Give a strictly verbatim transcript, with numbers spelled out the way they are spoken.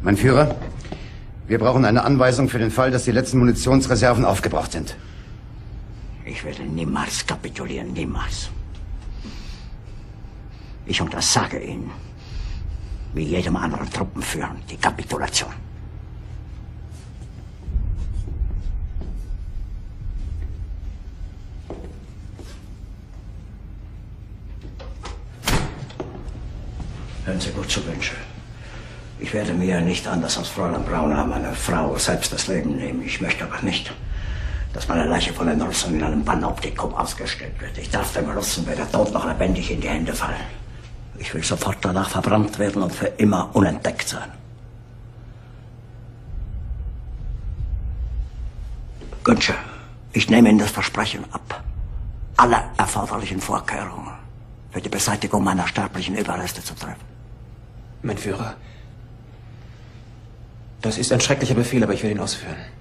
Mein Führer, wir brauchen eine Anweisung für den Fall, dass die letzten Munitionsreserven aufgebraucht sind. Ich werde niemals kapitulieren, niemals. Ich untersage Ihnen, wie jedem anderen Truppenführer, die Kapitulation. Hören Sie gut zu, Günsche. Ich werde mir nicht anders als Fräulein Brauner, meine Frau, selbst das Leben nehmen. Ich möchte aber nicht, dass meine Leiche von den Russen in einem Panoptikum ausgestellt wird. Ich darf den Russen weder tot noch lebendig in die Hände fallen. Ich will sofort danach verbrannt werden und für immer unentdeckt sein. Günsche, ich nehme Ihnen das Versprechen ab. Alle erforderlichen Vorkehrungen für die Beseitigung meiner sterblichen Überreste zu treffen. Mein Führer, das ist ein schrecklicher Befehl, aber ich will ihn ausführen.